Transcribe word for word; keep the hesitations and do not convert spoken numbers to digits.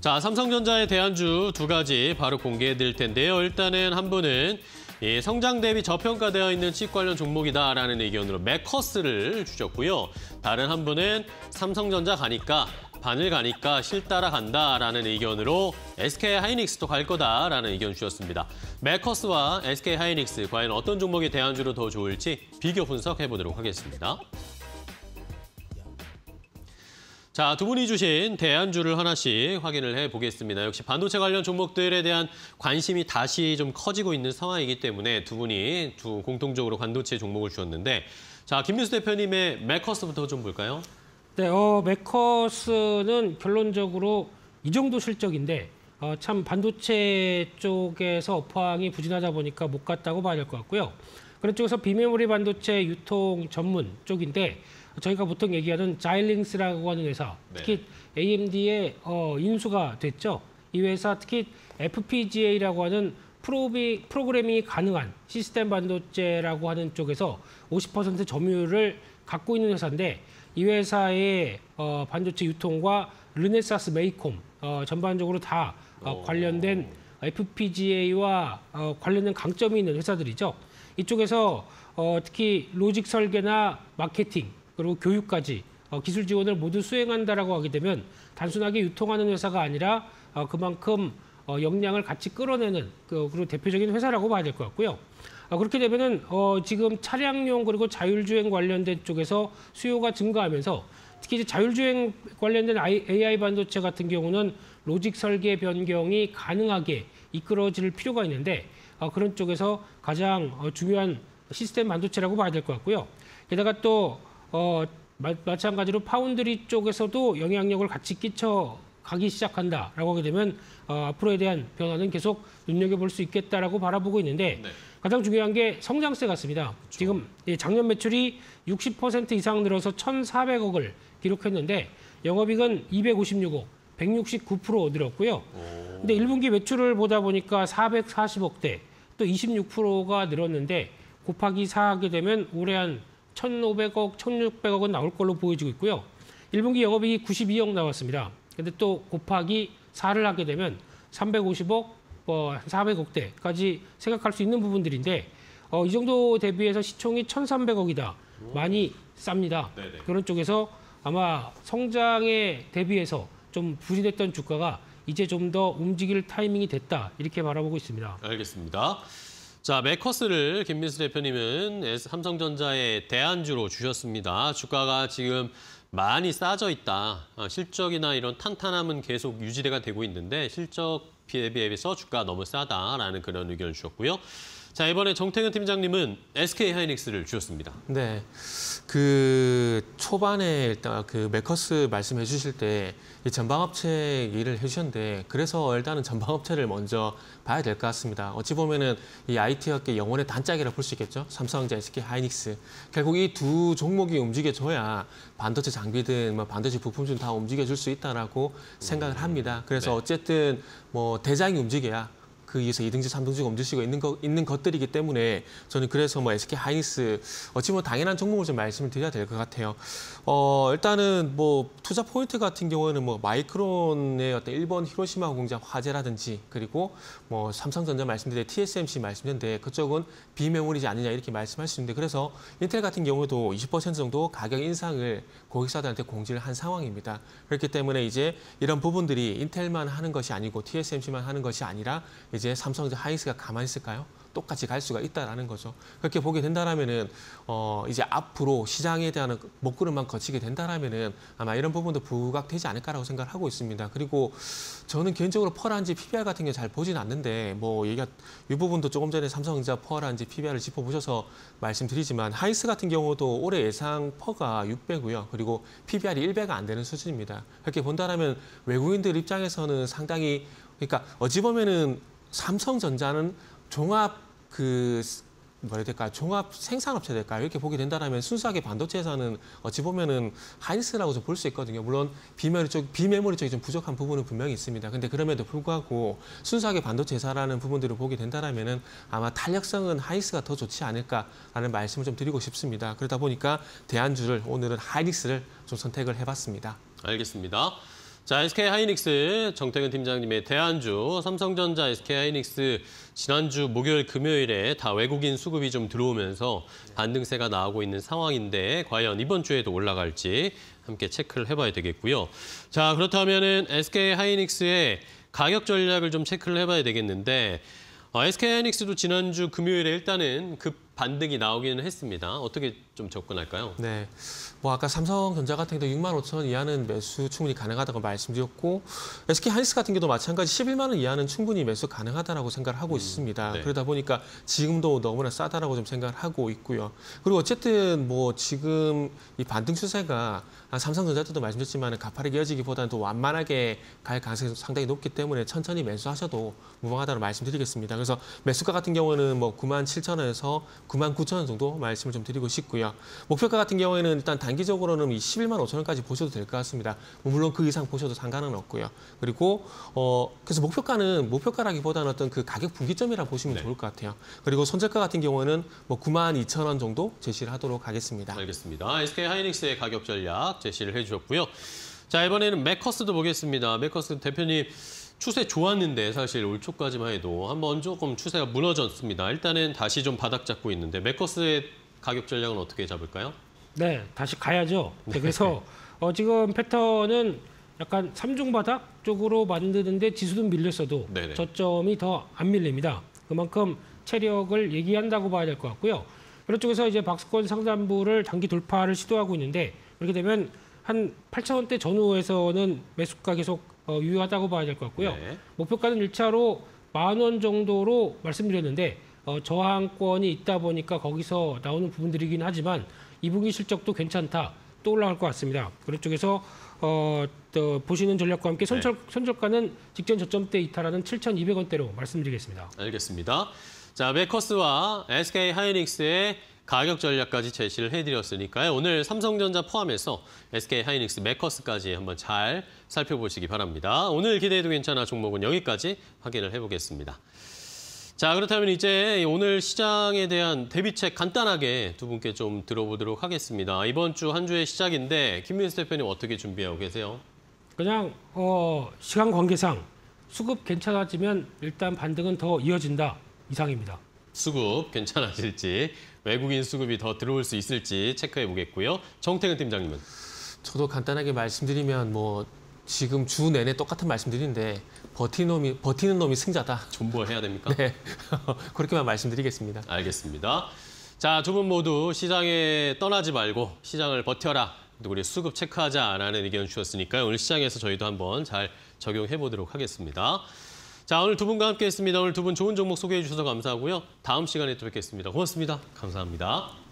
자, 삼성전자에 대한 주 두 가지 바로 공개해 드릴 텐데요. 일단은 한 분은 예, 성장 대비 저평가되어 있는 칩 관련 종목이다라는 의견으로 매커스를 주셨고요. 다른 한 분은 삼성전자 가니까 반을 가니까 실 따라간다라는 의견으로 에스케이 하이닉스도 갈 거다라는 의견 주셨습니다. 매커스와 에스케이 하이닉스, 과연 어떤 종목이 대안주로 더 좋을지 비교 분석해보도록 하겠습니다. 자, 두 분이 주신 대안주를 하나씩 확인을 해보겠습니다. 역시 반도체 관련 종목들에 대한 관심이 다시 좀 커지고 있는 상황이기 때문에 두 분이 두 공통적으로 반도체 종목을 주셨는데, 자, 김민수 대표님의 매커스부터 좀 볼까요? 네, 어, 매커스는 결론적으로 이 정도 실적인데 어, 참 반도체 쪽에서 업황이 부진하다 보니까 못 갔다고 봐야 될 것 같고요. 그런 쪽에서 비메모리 반도체 유통 전문 쪽인데 저희가 보통 얘기하는 자일링스라고 하는 회사, 특히 네. 에이엠디의 어, 인수가 됐죠. 이 회사, 특히 에프피지에이라고 하는 프로비, 프로그래밍이 가능한 시스템 반도체라고 하는 쪽에서 오십 퍼센트 점유율을 갖고 있는 회사인데, 이 회사의 어, 반도체 유통과 르네사스, 메이콤 어, 전반적으로 다 어, 관련된 에프피지에이와 어, 관련된 강점이 있는 회사들이죠. 이쪽에서 어, 특히 로직 설계나 마케팅 그리고 교육까지 어, 기술 지원을 모두 수행한다라고 하게 되면 단순하게 유통하는 회사가 아니라 어, 그만큼 어, 역량을 같이 끌어내는 그, 그리고 대표적인 회사라고 봐야 될 것 같고요. 그렇게 되면은 어, 지금 차량용 그리고 자율주행 관련된 쪽에서 수요가 증가하면서 특히 이제 자율주행 관련된 에이아이 반도체 같은 경우는 로직 설계 변경이 가능하게 이끌어질 필요가 있는데 어, 그런 쪽에서 가장 어, 중요한 시스템 반도체라고 봐야 될 것 같고요. 게다가 또 어, 마, 마찬가지로 파운드리 쪽에서도 영향력을 같이 끼쳐 가기 시작한다라고 하게 되면 어, 앞으로에 대한 변화는 계속 눈여겨볼 수 있겠다라고 바라보고 있는데 네. 가장 중요한 게 성장세 같습니다. 그쵸. 지금 작년 매출이 육십 퍼센트 이상 늘어서 천사백억을 기록했는데 영업이익은 이백오십육억, 백육십구 퍼센트 늘었고요. 오. 근데 일 분기 매출을 보다 보니까 사백사십억대, 또 이십육 퍼센트가 늘었는데 곱하기 사 하게 되면 올해 한 천오백억, 천육백억은 나올 걸로 보여지고 있고요. 일 분기 영업이익이 구십이억 나왔습니다. 근데 또 곱하기 사를 하게 되면 삼백오십억, 어, 사백억대까지 생각할 수 있는 부분들인데 어, 이 정도 대비해서 시총이 천삼백억이다. 오. 많이 쌉니다. 네네. 그런 쪽에서 아마 성장에 대비해서 좀 부진했던 주가가 이제 좀 더 움직일 타이밍이 됐다. 이렇게 바라보고 있습니다. 알겠습니다. 자, 매커스를 김민수 대표님은 삼성전자의 대안주로 주셨습니다. 주가가 지금 많이 싸져 있다. 실적이나 이런 탄탄함은 계속 유지가 되고 있는데 실적 비해서 주가 너무 싸다라는 그런 의견을 주셨고요. 자, 이번에 정태근 팀장님은 에스케이 하이닉스를 주셨습니다. 네, 그 초반에 일단 그 매커스 말씀해 주실 때 이 전방업체 얘기를 해주셨는데 그래서 일단은 전방업체를 먼저 봐야 될 것 같습니다. 어찌 보면은 이 아이티 업계 영혼의 단짝이라 볼 수 있겠죠. 삼성전자, 에스케이 하이닉스. 결국 이 두 종목이 움직여줘야 반도체 장비든 뭐 반도체 부품들은 다 움직여줄 수 있다라고 생각을 합니다. 그래서 네. 어쨌든 뭐 대장이 움직여야. 그 이에서 이등주, 삼등주가 움직이고 있는, 거, 있는 것들이기 때문에 저는 그래서 뭐 에스케이 하이닉스 어찌 보면 당연한 종목을 좀 말씀을 드려야 될 것 같아요. 어, 일단은 뭐 투자 포인트 같은 경우에는 뭐 마이크론의 어떤 일본 히로시마 공장 화재라든지 그리고 뭐 삼성전자 말씀드린 티에스엠씨 말씀드렸는데 그쪽은 비메모리지 아니냐 이렇게 말씀할 수 있는데 그래서 인텔 같은 경우도 이십 퍼센트 정도 가격 인상을 고객사들한테 공지를 한 상황입니다. 그렇기 때문에 이제 이런 부분들이 인텔만 하는 것이 아니고 티에스엠씨만 하는 것이 아니라 이제 삼성전자 하이닉스가 가만히 있을까요? 똑같이 갈 수가 있다라는 거죠. 그렇게 보게 된다라면은 어 이제 앞으로 시장에 대한 먹구름만 거치게 된다라면은 아마 이런 부분도 부각되지 않을까라고 생각을 하고 있습니다. 그리고 저는 개인적으로 펄한지 피비알 같은 게 잘 보진 않는데 뭐 얘기가 이 부분도 조금 전에 삼성전자 펄한지 피비알을 짚어보셔서 말씀드리지만 하이닉스 같은 경우도 올해 예상 펄가 육백이고요. 그리고 피비알이 일 배가 안 되는 수준입니다. 그렇게 본다라면 외국인들 입장에서는 상당히 그러니까 어찌 보면은 삼성전자는 종합 그 뭐라 해야 될까? 종합 생산업체 될까요? 이렇게 보게 된다라면 순수하게 반도체에서는 어찌 보면은 하이닉스라고 좀 볼 수 있거든요. 물론 비메모리 쪽, 비메모리 쪽이 좀 부족한 부분은 분명히 있습니다. 근데 그럼에도 불구하고 순수하게 반도체 회사라는 부분들을 보게 된다라면은 아마 탄력성은 하이닉스가 더 좋지 않을까라는 말씀을 좀 드리고 싶습니다. 그러다 보니까 대안주를 오늘은 하이닉스를 좀 선택을 해봤습니다. 알겠습니다. 자, 에스케이 하이닉스 정태근 팀장님의 대안주, 삼성전자 에스케이 하이닉스 지난주 목요일 금요일에 다 외국인 수급이 좀 들어오면서 반등세가 나오고 있는 상황인데 과연 이번 주에도 올라갈지 함께 체크를 해봐야 되겠고요. 자, 그렇다면은 에스케이 하이닉스의 가격 전략을 좀 체크를 해봐야 되겠는데 어, 에스케이 하이닉스도 지난주 금요일에 일단은 급 반등이 나오기는 했습니다. 어떻게 좀 접근할까요? 네, 뭐 아까 삼성전자 같은 경우도 육만 오천 원 이하는 매수 충분히 가능하다고 말씀드렸고 에스케이 하이닉스 같은 경우도 마찬가지 십일만 원 이하는 충분히 매수 가능하다라고 생각을 하고 음, 있습니다. 네. 그러다 보니까 지금도 너무나 싸다라고 좀 생각을 하고 있고요. 그리고 어쨌든 뭐 지금 이 반등 추세가 삼성전자 때도 말씀드렸지만 가파르게 이어지기보다는 더 완만하게 갈 가능성이 상당히 높기 때문에 천천히 매수하셔도 무방하다고 말씀드리겠습니다. 그래서 매수가 같은 경우는 뭐 구만 칠천 원에서 구만 구천 원 정도 말씀을 좀 드리고 싶고요. 목표가 같은 경우에는 일단 단기적으로는 이 십일만 오천 원까지 보셔도 될 것 같습니다. 물론 그 이상 보셔도 상관은 없고요. 그리고 어 그래서 목표가는 목표가라기보다는 어떤 그 가격 분기점이라 보시면 네. 좋을 것 같아요. 그리고 손절가 같은 경우는 뭐 구만 이천 원 정도 제시를 하도록 하겠습니다. 알겠습니다. 에스케이 하이닉스의 가격 전략 제시를 해주셨고요. 자, 이번에는 매커스도 보겠습니다. 매커스 대표님. 추세 좋았는데 사실 올 초까지만 해도 한번 조금 추세가 무너졌습니다. 일단은 다시 좀 바닥 잡고 있는데 매커스의 가격 전략은 어떻게 잡을까요? 네, 다시 가야죠. 네, 그래서 어, 지금 패턴은 약간 삼중바닥 쪽으로 만드는데 지수는 밀렸어도 네네. 저점이 더 안 밀립니다. 그만큼 체력을 얘기한다고 봐야 될 것 같고요. 그런 쪽에서 이제 박스권 상단부를 단기 돌파를 시도하고 있는데 그렇게 되면 한 팔천 원대 전후에서는 매수가 계속 어, 유효하다고 봐야 될 것 같고요. 네. 목표가는 일 차로 만 원 정도로 말씀드렸는데 어, 저항권이 있다 보니까 거기서 나오는 부분들이긴 하지만 이 분기 실적도 괜찮다. 또 올라갈 것 같습니다. 그런 쪽에서 어, 또 보시는 전략과 함께 손절, 네. 손절가는 직전 저점대 이탈하는 칠천이백 원대로 말씀드리겠습니다. 알겠습니다. 자, 매커스와 에스케이 하이닉스의 가격 전략까지 제시를 해드렸으니까요. 오늘 삼성전자 포함해서 에스케이 하이닉스, 매커스까지 한번 잘 살펴보시기 바랍니다. 오늘 기대해도 괜찮아 종목은 여기까지 확인을 해보겠습니다. 자, 그렇다면 이제 오늘 시장에 대한 대비책 간단하게 두 분께 좀 들어보도록 하겠습니다. 이번 주 한 주의 시작인데 김민수 대표님 어떻게 준비하고 계세요? 그냥 어, 시간 관계상 수급 괜찮아지면 일단 반등은 더 이어진다 이상입니다. 수급 괜찮아질지 외국인 수급이 더 들어올 수 있을지 체크해 보겠고요. 정태근 팀장님은? 저도 간단하게 말씀드리면 뭐 지금 주 내내 똑같은 말씀드리는데 버티는 놈이, 버티는 놈이 승자다. 존버해야 됩니까? 네, 그렇게만 말씀드리겠습니다. 알겠습니다. 자, 두 분 모두 시장에 떠나지 말고 시장을 버텨라. 우리 수급 체크하자라는 의견 주셨으니까요. 오늘 시장에서 저희도 한번 잘 적용해 보도록 하겠습니다. 자, 오늘 두 분과 함께했습니다. 오늘 두 분 좋은 종목 소개해 주셔서 감사하고요. 다음 시간에 또 뵙겠습니다. 고맙습니다. 감사합니다.